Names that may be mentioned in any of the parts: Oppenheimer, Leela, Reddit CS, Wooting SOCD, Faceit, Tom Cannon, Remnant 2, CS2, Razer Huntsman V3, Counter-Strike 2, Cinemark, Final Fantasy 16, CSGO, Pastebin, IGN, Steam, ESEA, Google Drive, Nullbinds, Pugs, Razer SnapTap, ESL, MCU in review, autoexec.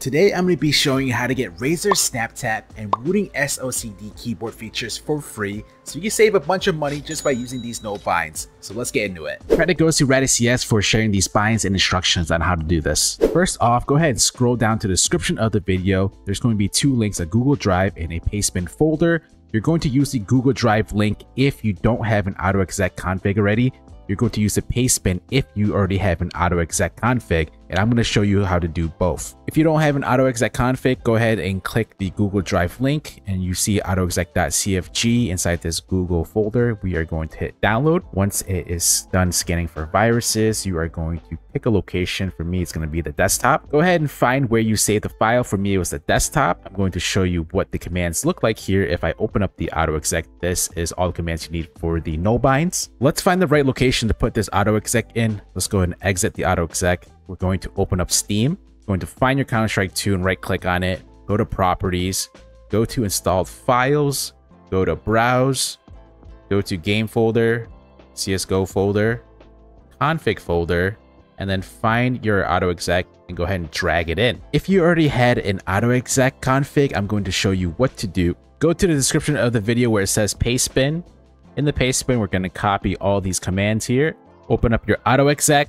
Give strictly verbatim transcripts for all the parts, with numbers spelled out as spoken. Today I'm going to be showing you how to get Razer SnapTap and Wooting S O C D keyboard features for free, so you can save a bunch of money just by using these note binds. So let's get into it. Credit goes to Reddit C S for sharing these binds and instructions on how to do this. First off, go ahead and scroll down to the description of the video. There's going to be two links, a Google Drive and a Pastebin folder. You're going to use the Google Drive link if you don't have an autoexec config already. You're going to use the Pastebin if you already have an autoexec config, and I'm going to show you how to do both. If you don't have an autoexec config, go ahead and click the Google Drive link, and you see autoexec dot c f g inside this Google folder. We are going to hit download. Once it is done scanning for viruses, you are going to pick a location. For me, it's going to be the desktop. Go ahead and find where you saved the file. For me, it was the desktop. I'm going to show you what the commands look like here. If I open up the autoexec, this is all the commands you need for the no binds. Let's find the right location to put this autoexec in. Let's go ahead and exit the autoexec. We're going to open up Steam. We're going to find your Counter-Strike two and right click on it. Go to properties, go to installed files, go to browse, go to game folder, C S G O folder, config folder, and then find your autoexec and go ahead and drag it in. If you already had an autoexec config, I'm going to show you what to do. Go to the description of the video where it says Pastebin. In the Pastebin, we're going to copy all these commands here. Open up your autoexec,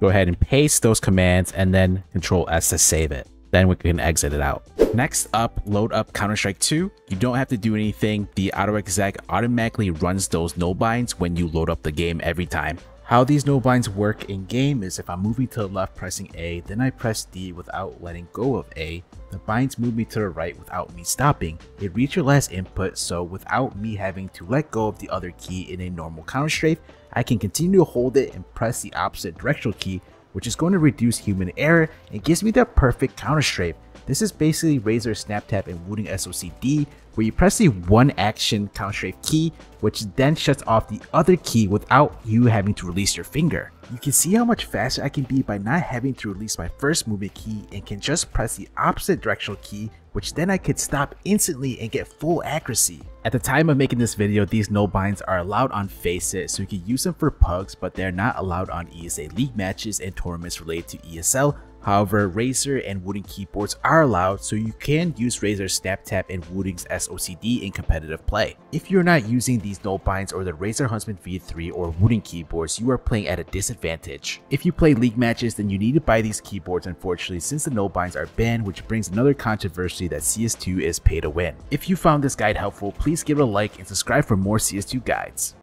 go ahead and paste those commands, and then Control S to save it. Then we can exit it out. Next up, load up Counter-Strike two. You don't have to do anything. The autoexec automatically runs those no binds when you load up the game every time. How these no binds work in game is if I'm moving to the left pressing A, then I press D without letting go of A, the binds move me to the right without me stopping. It reads your last input, so without me having to let go of the other key in a normal counter strafe, I can continue to hold it and press the opposite directional key, which is going to reduce human error and gives me the perfect counter strafe. This is basically Razer SnapTap and Wooting S O C D, where you press the one action counter strafe key, which then shuts off the other key without you having to release your finger. You can see how much faster I can be by not having to release my first movement key and can just press the opposite directional key, which then I could stop instantly and get full accuracy. At the time of making this video, these no binds are allowed on Faceit, so you can use them for pugs, but they're not allowed on E S A league matches and tournaments related to E S L. However, Razer and Wooting keyboards are allowed, so you can use Razer SnapTap and Wooting's S O C D in competitive play. If you're not using these no binds or the Razer Huntsman V three or Wooting keyboards, you are playing at a disadvantage. If you play league matches, then you need to buy these keyboards, unfortunately, since the no binds are banned, which brings another controversy that C S two is pay to win. If you found this guide helpful, please give it a like and subscribe for more C S two guides.